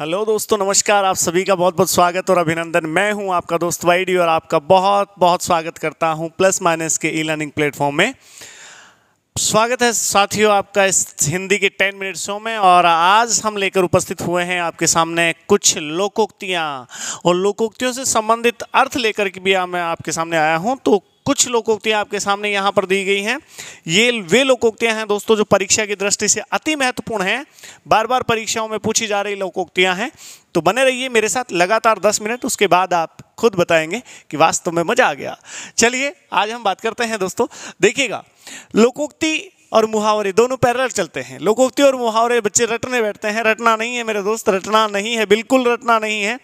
Hello दोस्तों नमस्कार, आप सभी का बहुत बहुत स्वागत और अभिनंदन। मैं हूं आपका दोस्त YD और आपका बहुत बहुत स्वागत करता हूं प्लस माइनस के ई लर्निंग प्लेटफॉर्म में। स्वागत है साथियों आपका इस हिंदी के 10 मिनट शो में। और आज हम लेकर उपस्थित हुए हैं आपके सामने कुछ लोकोक्तियाँ और लोकोक्तियों से संबंधित अर्थ लेकर के भी मैं आपके सामने आया हूँ। तो कुछ लोकोक्तियाँ आपके सामने यहाँ पर दी गई हैं। ये वे लोकोक्तियाँ हैं दोस्तों जो परीक्षा की दृष्टि से अति महत्वपूर्ण हैं, बार बार परीक्षाओं में पूछी जा रही लोकोक्तियाँ हैं। तो बने रहिए मेरे साथ लगातार 10 मिनट, उसके बाद आप खुद बताएंगे कि वास्तव में मज़ा आ गया। चलिए आज हम बात करते हैं दोस्तों। देखिएगा, लोकोक्ति और मुहावरे दोनों पैरेलल चलते हैं। लोकोक्ति और मुहावरे बच्चे रटने बैठते हैं, रटना नहीं है मेरे दोस्त, रटना नहीं है, बिल्कुल रटना नहीं है।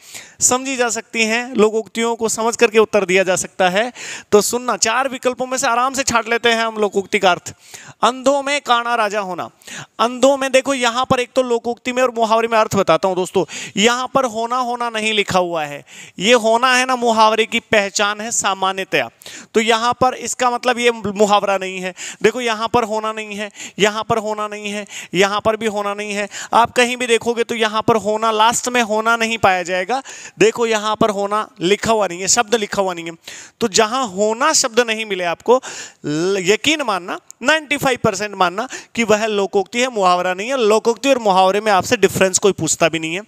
समझी जा सकती हैं, लोकोक्तियों को समझ करके उत्तर दिया जा सकता है। तो सुनना, चार विकल्पों में से आराम से छाट लेते हैं हम लोकोक्ति का अर्थ। अंधों में काना राजा होना। अंधों में देखो, यहाँ पर एक तो लोकोक्ति में और मुहावरे में अर्थ बताता हूँ दोस्तों। यहाँ पर होना होना नहीं लिखा हुआ है, ये होना है ना मुहावरे की पहचान है सामान्यतया। तो यहाँ पर इसका मतलब ये मुहावरा नहीं है। देखो यहाँ पर होना नहीं है, यहाँ पर होना नहीं है, यहाँ पर भी होना नहीं है। आप कहीं भी देखोगे तो यहाँ पर होना, लास्ट में होना नहीं पाया जाएगा। देखो यहाँ पर होना लिखा हुआ नहीं है, शब्द लिखा हुआ नहीं है। तो जहाँ होना शब्द नहीं मिले आपको, यकीन मानना 95% मानना कि वह लोकोक्ति है, मुहावरा नहीं है। लोकोक्ति और मुहावरे में आपसे डिफरेंस कोई पूछता भी नहीं है,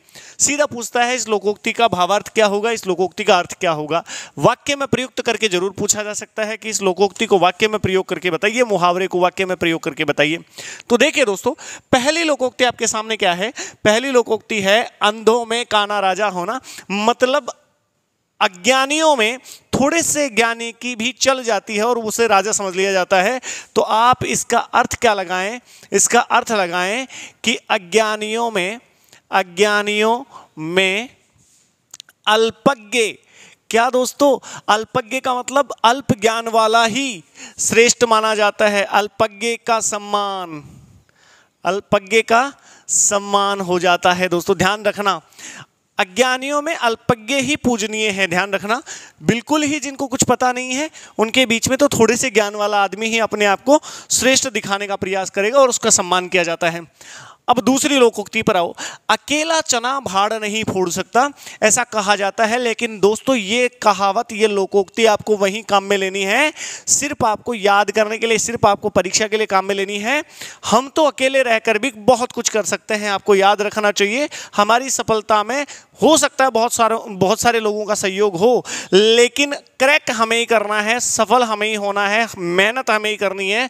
सीधा पूछता है इस लोकोक्ति का भावार्थ क्या होगा, इस लोकोक्ति का अर्थ क्या होगा। वाक्य में प्रयुक्त करके जरूर पूछा जा सकता है कि इस लोकोक्ति को वाक्य में प्रयोग करके बताइए, मुहावरे को वाक्य में प्रयोग करके बताइए। तो देखिए दोस्तों, पहली लोकोक्ति आपके सामने क्या है। पहली लोकोक्ति है अंधों में काना राजा होना, मतलब अज्ञानियों में थोड़े से ज्ञानी की भी चल जाती है और उसे राजा समझ लिया जाता है। तो आप इसका अर्थ क्या लगाएं, इसका अर्थ लगाएं कि अज्ञानियों में अल्पज्ञ। क्या दोस्तों, अल्पज्ञ का मतलब अल्प ज्ञान वाला ही श्रेष्ठ माना जाता है। अल्पज्ञ का सम्मान हो जाता है दोस्तों। ध्यान रखना, अज्ञानियों में अल्पज्ञ ही पूजनीय है। ध्यान रखना, बिल्कुल ही जिनको कुछ पता नहीं है उनके बीच में तो थोड़े से ज्ञान वाला आदमी ही अपने आप को श्रेष्ठ दिखाने का प्रयास करेगा और उसका सम्मान किया जाता है। अब दूसरी लोकोक्ति पर आओ। अकेला चना भाड़ नहीं फोड़ सकता, ऐसा कहा जाता है। लेकिन दोस्तों ये कहावत, ये लोकोक्ति आपको वहीं काम में लेनी है, सिर्फ आपको याद करने के लिए, सिर्फ आपको परीक्षा के लिए काम में लेनी है। हम तो अकेले रहकर भी बहुत कुछ कर सकते हैं, आपको याद रखना चाहिए। हमारी सफलता में हो सकता है बहुत सारे लोगों का सहयोग हो, लेकिन क्रैक हमें ही करना है, सफल हमें ही होना है, मेहनत हमें ही करनी है।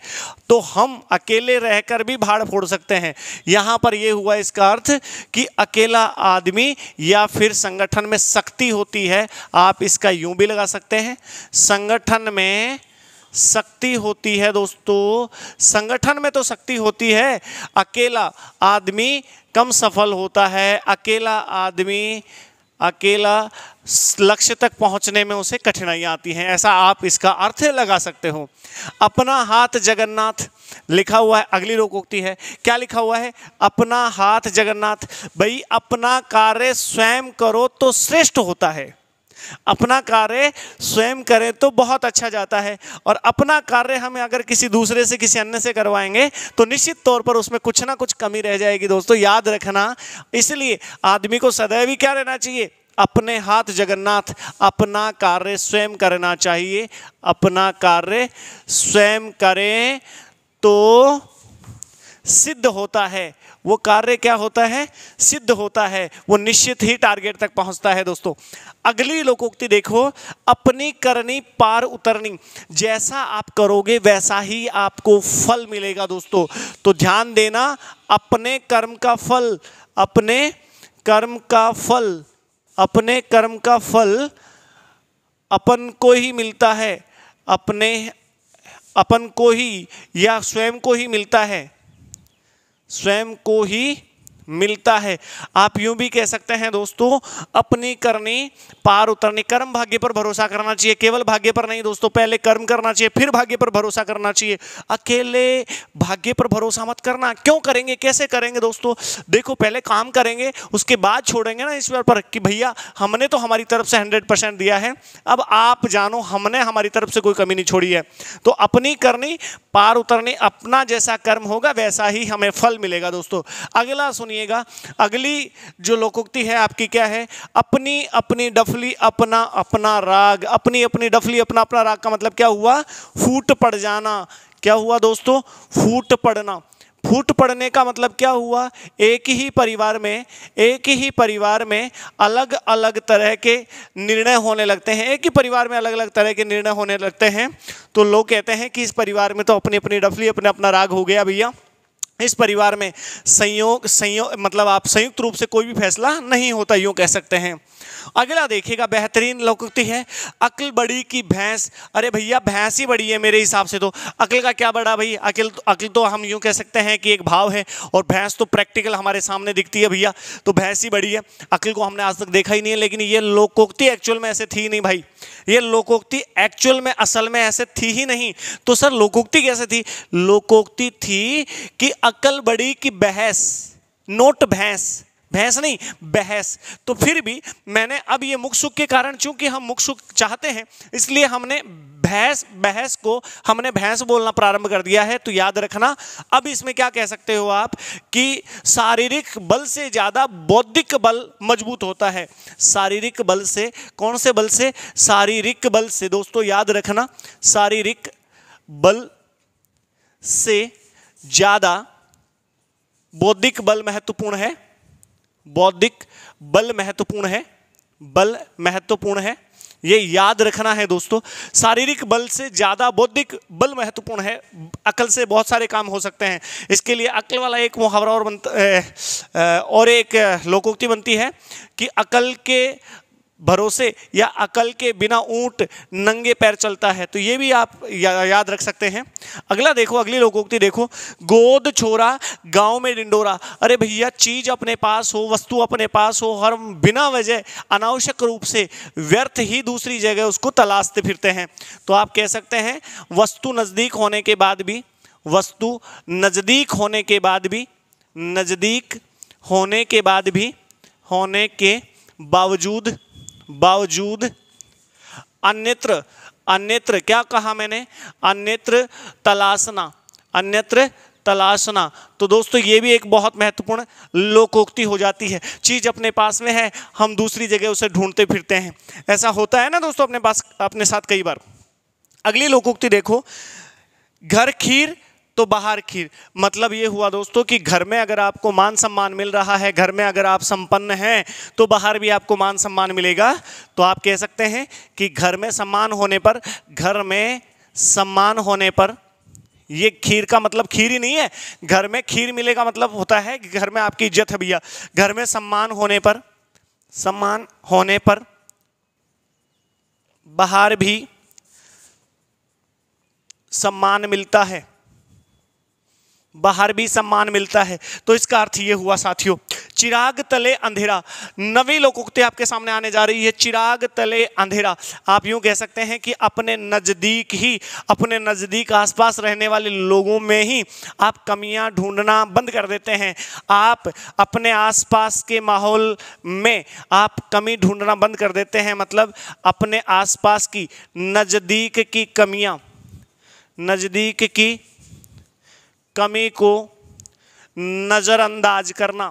तो हम अकेले रहकर भी भाड़ फोड़ सकते हैं। यहाँ पर यह हुआ इसका अर्थ कि अकेला आदमी या फिर संगठन में सख्ती होती है। आप इसका यूं भी लगा सकते हैं, संगठन में सख्ती होती है दोस्तों। संगठन में तो सख्ती होती है, अकेला आदमी कम सफल होता है, अकेला लक्ष्य तक पहुंचने में उसे कठिनाइयां आती हैं, ऐसा आप इसका अर्थ लगा सकते हो। अपना हाथ जगन्नाथ लिखा हुआ है, अगली लोकोक्ति है। क्या लिखा हुआ है? अपना हाथ जगन्नाथ। भाई अपना कार्य स्वयं करो तो श्रेष्ठ होता है, अपना कार्य स्वयं करें तो बहुत अच्छा जाता है। और अपना कार्य हमें अगर किसी दूसरे से, किसी अन्य से करवाएंगे तो निश्चित तौर पर उसमें कुछ ना कुछ कमी रह जाएगी दोस्तों, याद रखना। इसलिए आदमी को सदैव ही क्या रहना चाहिए, अपने हाथ जगन्नाथ, अपना कार्य स्वयं करना चाहिए। अपना कार्य स्वयं करें तो सिद्ध होता है, वो कार्य क्या होता है, सिद्ध होता है, वो निश्चित ही टारगेट तक पहुंचता है दोस्तों। अगली लोकोक्ति देखो, अपनी करनी पार उतरनी। जैसा आप करोगे वैसा ही आपको फल मिलेगा दोस्तों। तो ध्यान देना, अपने कर्म का फल अपन को ही मिलता है, अपन को ही या स्वयं को ही मिलता है, स्वयं को ही मिलता है। आप यूं भी कह सकते हैं दोस्तों, अपनी करनी पार उतरनी। कर्म भाग्य पर भरोसा करना चाहिए, केवल भाग्य पर नहीं दोस्तों। पहले कर्म करना चाहिए, फिर भाग्य पर भरोसा करना चाहिए। अकेले भाग्य पर भरोसा मत करना। क्यों करेंगे, कैसे करेंगे दोस्तों? देखो पहले काम करेंगे, उसके बाद छोड़ेंगे ना ईश्वर पर कि भैया हमने तो हमारी तरफ से 100% दिया है, अब आप जानो हमने हमारी तरफ से कोई कमी नहीं छोड़ी है। तो अपनी करनी पार उतरनी, अपना जैसा कर्म होगा वैसा ही हमें फल मिलेगा दोस्तों। अगला सुनिए, सुनिएगा। अगली जो लोकोक्ति है आपकी क्या है, अपनी अपनी डफली अपना अपना राग। अपनी अपनी डफली अपना अपना राग का मतलब क्या हुआ, फूट पड़ जाना। क्या हुआ दोस्तों, फूट पड़ना। फूट पड़ने का मतलब क्या हुआ, एक ही परिवार में अलग अलग तरह के निर्णय होने लगते हैं। एक ही परिवार में अलग अलग तरह के निर्णय होने लगते हैं। तो लोग कहते हैं कि इस परिवार में तो अपनी अपनी डफली अपना अपना राग हो गया भैया, इस परिवार में संयोग मतलब आप संयुक्त रूप से कोई भी फैसला नहीं होता, यूँ कह सकते हैं। अगला देखिएगा बेहतरीन लोकोक्ति है, अक्ल बड़ी की भैंस। अरे भैया भैंस ही बड़ी है मेरे हिसाब से, तो अक्ल का क्या बड़ा भाई। अक्ल तो हम यूँ कह सकते हैं कि एक भाव है, और भैंस तो प्रैक्टिकल हमारे सामने दिखती है भैया, तो भैंस ही बड़ी है। अक्ल को हमने आज तक देखा ही नहीं है, लेकिन ये लोकोक्ति एक्चुअल में ऐसे थी नहीं भाई, ये लोकोक्ति एक्चुअल में असल में ऐसे थी ही नहीं। तो सर लोकोक्ति कैसे थी, लोकोक्ति थी कि अक्ल बड़ी की बहस, नोट भैंस, भैंस नहीं बहस। तो फिर भी मैंने अब ये मुख सुख के कारण, चूंकि हम मुख सुख चाहते हैं इसलिए हमने भैंस बोलना प्रारंभ कर दिया है। तो याद रखना अब इसमें क्या कह सकते हो आप, कि शारीरिक बल से ज़्यादा बौद्धिक बल मजबूत होता है। शारीरिक बल से, कौन से बल से, शारीरिक बल से। दोस्तों याद रखना, शारीरिक बल से ज़्यादा बौद्धिक बल महत्वपूर्ण है। बौद्धिक बल महत्वपूर्ण है, बल महत्वपूर्ण है, ये याद रखना है दोस्तों। शारीरिक बल से ज़्यादा बौद्धिक बल महत्वपूर्ण है। अक्ल से बहुत सारे काम हो सकते हैं, इसके लिए अक्ल वाला एक मुहावरा और एक लोकोक्ति बनती है कि अक्ल के भरोसे या अक्ल के बिना ऊँट नंगे पैर चलता है। तो ये भी आप याद रख सकते हैं। अगला देखो, अगली लोकोक्ति देखो, गोद छोरा गांव में डिंडोरा। अरे भैया चीज़ अपने पास हो, वस्तु अपने पास हो, हर बिना वजह अनावश्यक रूप से व्यर्थ ही दूसरी जगह उसको तलाशते फिरते हैं। तो आप कह सकते हैं वस्तु नज़दीक होने के बाद भी, वस्तु नज़दीक होने के बाद भी, नज़दीक होने के बाद भी, होने के बावजूद अन्यत्र क्या कहा मैंने, अन्यत्र तलाशना। तो दोस्तों ये भी एक बहुत महत्वपूर्ण लोकोक्ति हो जाती है। चीज़ अपने पास में है, हम दूसरी जगह उसे ढूंढते फिरते हैं। ऐसा होता है ना दोस्तों अपने साथ कई बार। अगली लोकोक्ति देखो, घर खीर तो बाहर खीर। मतलब ये हुआ दोस्तों कि घर में अगर आपको मान सम्मान मिल रहा है, घर में अगर आप संपन्न हैं, तो बाहर भी आपको मान सम्मान मिलेगा। तो आप कह सकते हैं कि घर में सम्मान होने पर ये खीर का मतलब खीर ही नहीं है, घर में खीर मिलेगा मतलब होता है कि घर में आपकी इज्जत है भैया। घर में सम्मान होने पर बाहर भी सम्मान मिलता है, बाहर भी सम्मान मिलता है। तो इसका अर्थ ये हुआ साथियों, चिराग तले अंधेरा। नवी लोकोक्ति आपके सामने आने जा रही है, चिराग तले अंधेरा। आप यूँ कह सकते हैं कि अपने नज़दीक आसपास रहने वाले लोगों में ही आप कमियां ढूंढना बंद कर देते हैं। आप अपने आसपास के माहौल में आप कमी ढूंढना बंद कर देते हैं, मतलब अपने आसपास की नज़दीक की कमी को नज़रअंदाज करना,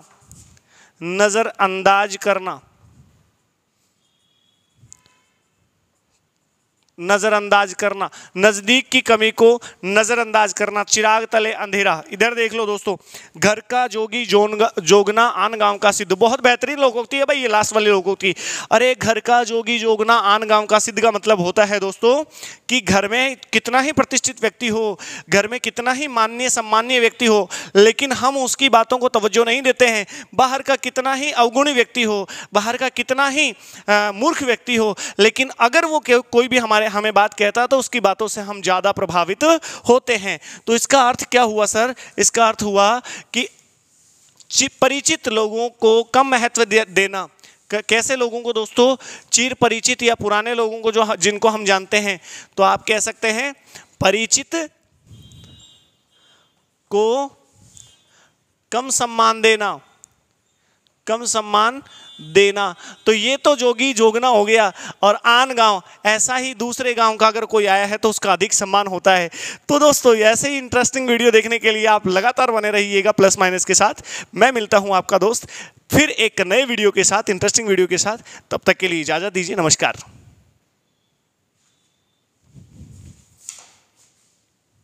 नज़दीक की कमी को नज़रअंदाज करना, चिराग तले अंधेरा। इधर देख लो दोस्तों, घर का जोगी जोगना आन गांव का सिद्ध। बहुत बेहतरीन लोकोक्ति है भाई ये लास्ट वाली लोकोक्ति। अरे घर का जोगी जोगना आन गांव का सिद्ध का मतलब होता है दोस्तों कि घर में कितना ही प्रतिष्ठित व्यक्ति हो, घर में कितना ही माननीय सम्माननीय व्यक्ति हो, लेकिन हम उसकी बातों को तवज्जो नहीं देते हैं। बाहर का कितना ही अवगुणी व्यक्ति हो, बाहर का कितना ही मूर्ख व्यक्ति हो, लेकिन अगर वो कोई भी हमें बात कहता तो उसकी बातों से हम ज़्यादा प्रभावित होते हैं। तो इसका अर्थ क्या हुआ सर, इसका अर्थ हुआ कि परिचित लोगों को कम महत्व देना। कैसे लोगों को दोस्तों, चिर परिचित या पुराने लोगों को जो जिनको हम जानते हैं। तो आप कह सकते हैं परिचित को कम सम्मान देना, कम सम्मान देना। तो ये तो जोगी जोगना हो गया। और आन गांव, ऐसा ही दूसरे गांव का अगर कोई आया है तो उसका अधिक सम्मान होता है। तो दोस्तों ऐसे ही इंटरेस्टिंग वीडियो देखने के लिए आप लगातार बने रहिएगा प्लस माइनस के साथ। मैं मिलता हूँ आपका दोस्त फिर एक नए वीडियो के साथ, इंटरेस्टिंग वीडियो के साथ। तब तक के लिए इजाज़त दीजिए, नमस्कार।